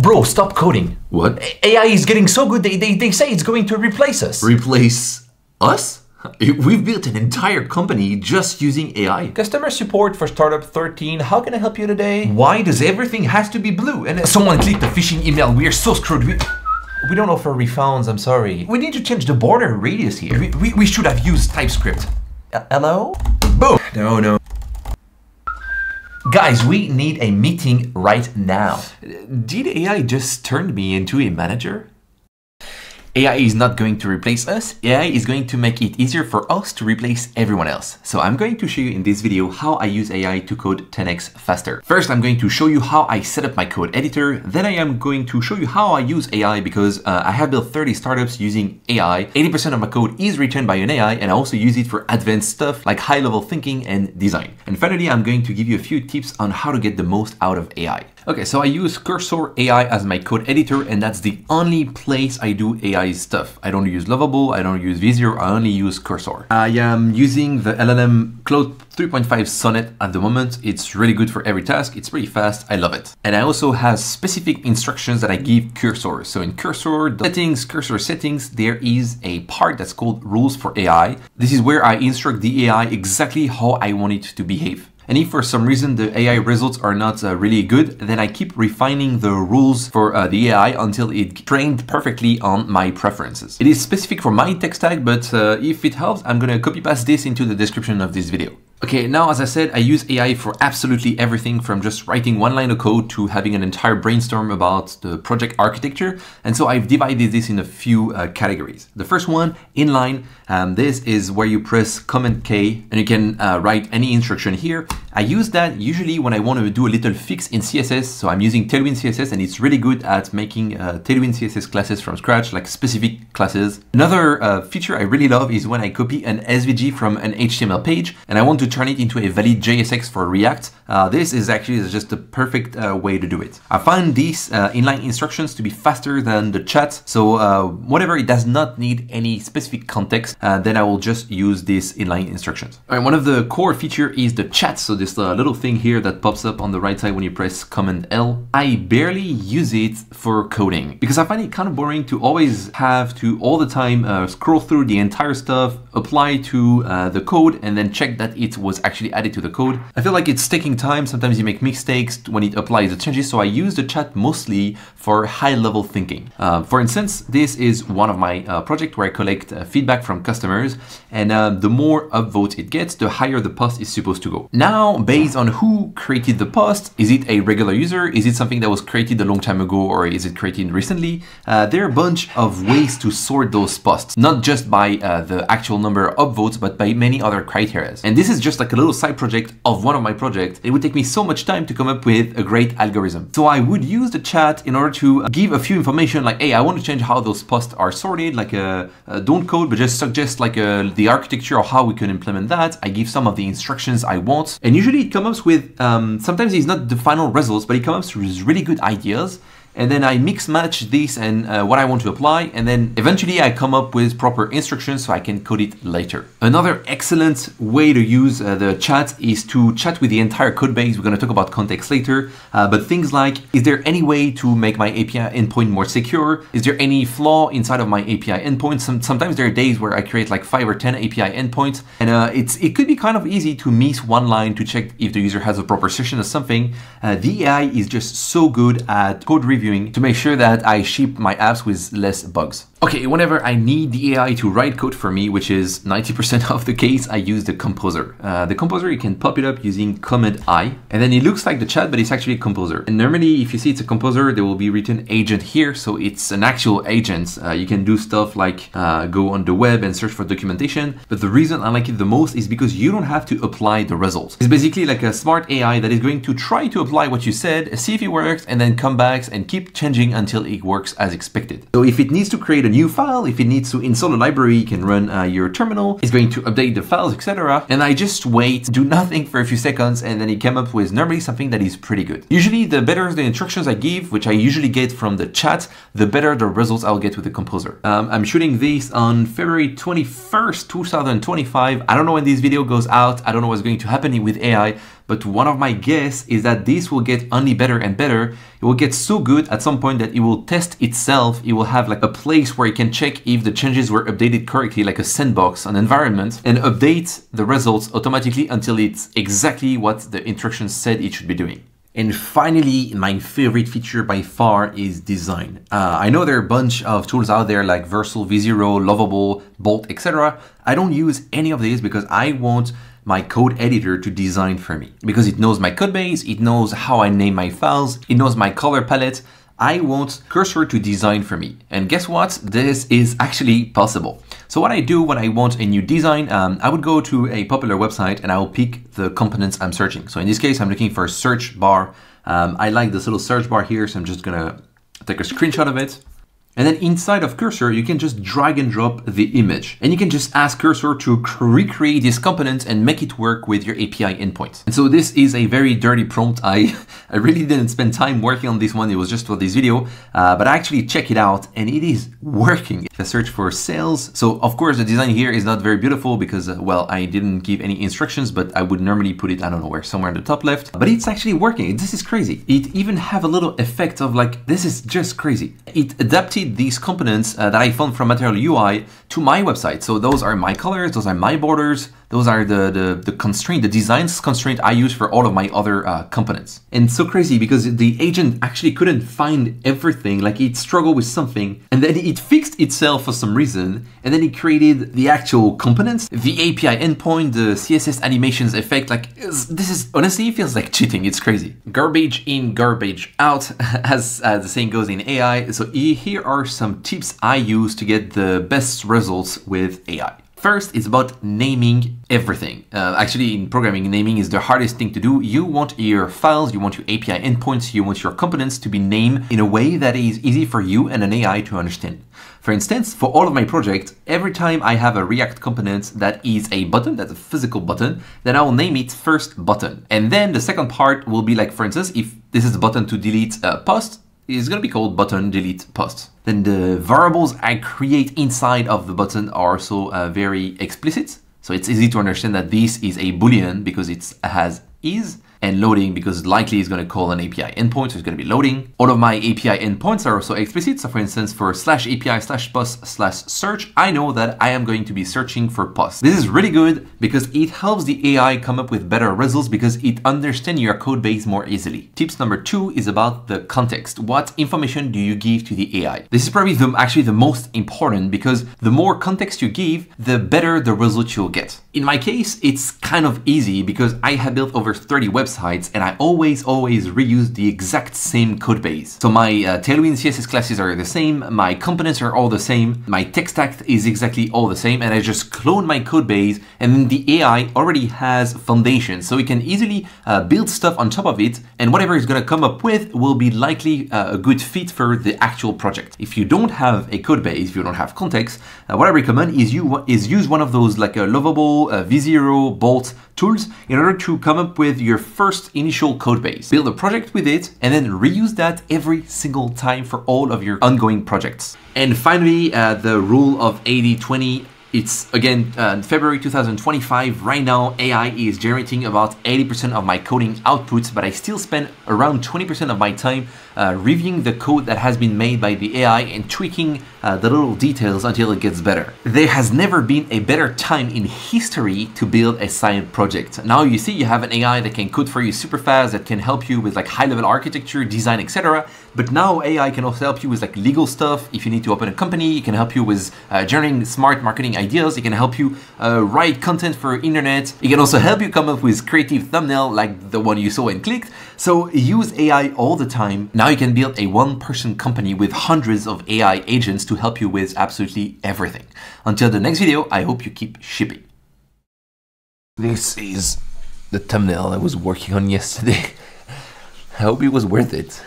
Bro, stop coding. What? AI is getting so good, they say it's going to replace us. Replace us? We've built an entire company just using AI. Customer support for startup 13. How can I help you today? Why does everything has to be blue? And someone clicked the phishing email. We are so screwed. We don't offer refunds. I'm sorry. We need to change the border radius here. We should have used TypeScript. Hello? Boom. No, no. Guys, we need a meeting right now. Did AI just turn me into a manager? AI is not going to replace us. AI is going to make it easier for us to replace everyone else. So I'm going to show you in this video how I use AI to code 10x faster. First, I'm going to show you how I set up my code editor. Then I am going to show you how I use AI because I have built 30 startups using AI. 80% of my code is written by an AI, and I also use it for advanced stuff like high-level thinking and design. And finally, I'm going to give you a few tips on how to get the most out of AI. Okay, so I use Cursor AI as my code editor, and that's the only place I do AI stuff. I don't use Lovable, I don't use Vizio, I only use Cursor. I am using the LLM Claude 3.5 Sonnet at the moment. It's really good for every task, it's pretty fast, I love it. And I also have specific instructions that I give Cursor. So in Cursor settings, there is a part that's called Rules for AI. This is where I instruct the AI exactly how I want it to behave. And if for some reason the AI results are not really good, then I keep refining the rules for the AI until it trained perfectly on my preferences. It is specific for my tech stack, but if it helps, I'm gonna copy paste this into the description of this video. Okay, now as I said, I use AI for absolutely everything from just writing one line of code to having an entire brainstorm about the project architecture. And so I've divided this in a few categories. The first one, inline, this is where you press Command K and you can write any instruction here. I use that usually when I want to do a little fix in CSS. So I'm using Tailwind CSS and it's really good at making Tailwind CSS classes from scratch, like specific classes. Another feature I really love is when I copy an SVG from an HTML page and I want to turn it into a valid JSX for React. This is actually just the perfect way to do it. I find these inline instructions to be faster than the chat. So whenever it does not need any specific context, then I will just use these inline instructions. All right, one of the core feature is the chat. So this little thing here that pops up on the right side when you press Command L. I barely use it for coding because I find it kind of boring to always have to all the time scroll through the entire stuff, apply to the code, and then check that it was actually added to the code. I feel like it's taking time. Sometimes you make mistakes when it applies the changes. So I use the chat mostly for high level thinking. For instance, this is one of my projects where I collect feedback from customers, and the more upvotes it gets, the higher the post is supposed to go. Now, based on who created the post, is it a regular user? Is it something that was created a long time ago, or is it created recently? There are a bunch of ways to sort those posts, not just by the actual number of upvotes, but by many other criteria. And this is just like a little side project of one of my projects. It would take me so much time to come up with a great algorithm. So I would use the chat in order to give a few information like, hey, I want to change how those posts are sorted, like don't code, but just suggest like the architecture or how we can implement that. I give some of the instructions I want. And usually it comes up with, sometimes it's not the final results, but it comes up with really good ideas. And then I mix match this and what I want to apply. And then eventually I come up with proper instructions so I can code it later. Another excellent way to use the chat is to chat with the entire code base. We're gonna talk about context later, but things like, is there any way to make my API endpoint more secure? Is there any flaw inside of my API endpoint? Sometimes there are days where I create like 5 or 10 API endpoints. And it could be kind of easy to miss one line to check if the user has a proper session or something. The AI is just so good at code review to make sure that I ship my apps with less bugs. Okay, whenever I need the AI to write code for me, which is 90% of the case, I use the composer. The composer, you can pop it up using Command I, and then it looks like the chat, but it's actually a composer. And normally, if you see it's a composer, there will be written agent here, so it's an actual agent. You can do stuff like go on the web and search for documentation, but the reason I like it the most is because you don't have to apply the results. It's basically like a smart AI that is going to try to apply what you said, see if it works, and then come back and keep changing until it works as expected. So if it needs to create a new file, if it needs to install a library, you can run your terminal, it's going to update the files, etc. And I just wait, do nothing for a few seconds, and then it came up with normally something that is pretty good. Usually the better the instructions I give, which I usually get from the chat, the better the results I'll get with the composer. I'm shooting this on February 21st, 2025. I don't know when this video goes out. I don't know what's going to happen with AI, but one of my guess is that this will get only better and better. It will get so good at some point that it will test itself. It will have like a place where it can check if the changes were updated correctly, like a sandbox, an environment, and update the results automatically until it's exactly what the instructions said it should be doing. And finally, my favorite feature by far is design. I know there are a bunch of tools out there like Versal, V0, Lovable, Bolt, etc. I don't use any of these because I want my code editor to design for me. Because it knows my code base, it knows how I name my files, it knows my color palette. I want Cursor to design for me. And guess what? This is actually possible. So what I do when I want a new design, I would go to a popular website and I will pick the components I'm searching. So in this case, I'm looking for a search bar. I like this little search bar here, so I'm just gonna take a screenshot of it. And then inside of Cursor, you can just drag and drop the image. And you can just ask Cursor to recreate this component and make it work with your API endpoint. And so this is a very dirty prompt. I really didn't spend time working on this one. It was just for this video, but I actually check it out and it is working. If I search for sales, so of course the design here is not very beautiful because, well, I didn't give any instructions, but I would normally put it, I don't know where, somewhere in the top left, but it's actually working. This is crazy. It even have a little effect of like, this is just crazy. It adapted these components that I found from Material UI to my website. So those are my colors, those are my borders, those are the constraint, the design constraint I use for all of my other components. And so crazy because the agent actually couldn't find everything, like it struggled with something and then it fixed itself for some reason. And then it created the actual components, the API endpoint, the CSS animations effect. Like this is honestly, it feels like cheating. It's crazy. Garbage in, garbage out, as the saying goes in AI. So here are some tips I use to get the best results with AI. First, it's about naming everything. Actually, in programming, naming is the hardest thing to do. You want your files, you want your API endpoints, you want your components to be named in a way that is easy for you and an AI to understand. For instance, for all of my projects, every time I have a React component that is a button, that's a physical button, then I will name it first button. And then the second part will be like, for instance, if this is a button to delete a post, it's gonna be called button delete post. Then the variables I create inside of the button are also very explicit. So it's easy to understand that this is a Boolean because it has is, and loading because likely is gonna call an API endpoint, so it's gonna be loading. All of my API endpoints are also explicit. So for instance, for /API/post/search, I know that I am going to be searching for post. This is really good because it helps the AI come up with better results because it understands your code base more easily. Tips number 2 is about the context. What information do you give to the AI? This is probably actually the most important because the more context you give, the better the result you'll get. In my case, it's kind of easy because I have built over 30 websites and I always reuse the exact same code base. So my Tailwind CSS classes are the same, my components are all the same, my tech stack is exactly all the same, and I just clone my code base and then the AI already has foundations. So it can easily build stuff on top of it and whatever it's gonna come up with will be likely a good fit for the actual project. If you don't have a code base, if you don't have context, what I recommend is use one of those like a Lovable, V0, Bolt tools in order to come up with your first initial code base, build a project with it, and then reuse that every single time for all of your ongoing projects. And finally, the rule of 80-20. It's again, February 2025. Right now, AI is generating about 80% of my coding outputs, but I still spend around 20% of my time reviewing the code that has been made by the AI and tweaking the little details until it gets better. There has never been a better time in history to build a science project. Now you see you have an AI that can code for you super fast, that can help you with like high-level architecture, design, etc. But now AI can also help you with like legal stuff. If you need to open a company, it can help you with generating smart marketing ideas. It can help you write content for internet. It can also help you come up with creative thumbnail like the one you saw and clicked. So use AI all the time. Now you can build a one-person company with hundreds of AI agents to help you with absolutely everything. Until the next video, I hope you keep shipping. This is the thumbnail I was working on yesterday. I hope it was worth it.